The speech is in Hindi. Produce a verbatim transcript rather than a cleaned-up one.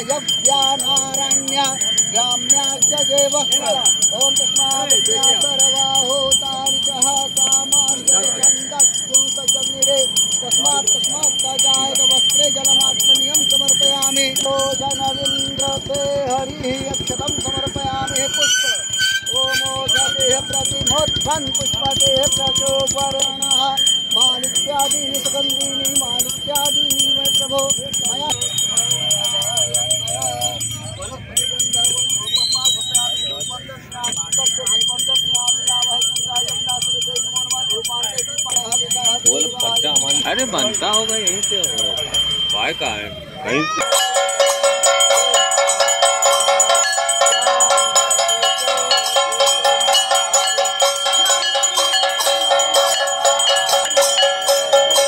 यव्यानारण्या ग्राम्याक्षजेव ओम तस्मात्सर्वाहोतारिचः सामान्यजन्दकुंसजनिरे तस्मात् तस्मात् तजायत वस्त्रे जलमात्मनियं समर्पयामि ओ जनविन्द्रते हरिः अक्षतं समर्पयामि पुष्प ओमो जलेह प्रतिमोत्थं पुष्पदेह प्रचोपरणः मालिक्यादीनि सुगन्धीनि मालिक्यादीनि मे प्रभो मया अरे बनता होगा यहीं से हो।